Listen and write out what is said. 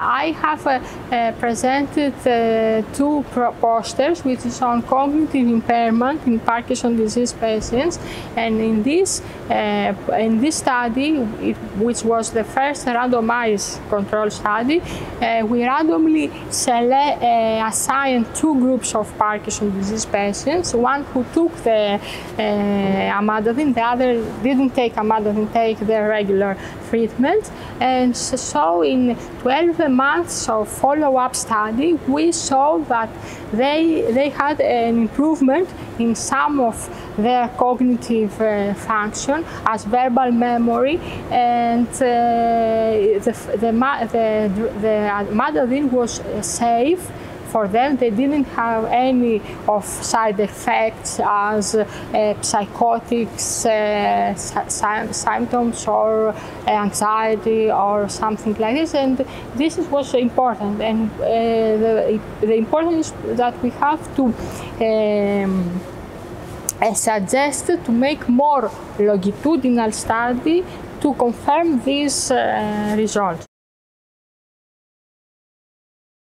I have presented two posters which is on cognitive impairment in Parkinson's disease patients, and in this study, which was the first randomized control study, we randomly assigned two groups of Parkinson's disease patients, one who took the amantadine, the other didn't take amantadine, take their regular treatment. And so in 12 months of follow-up study, we saw that they had an improvement in some of their cognitive function, as verbal memory, and the amantadine was safe for them. They didn't have any of side effects as psychotics, symptoms, or anxiety, or something like this. And this is what's important. And the importance that we have to suggest to make more longitudinal study to confirm these results.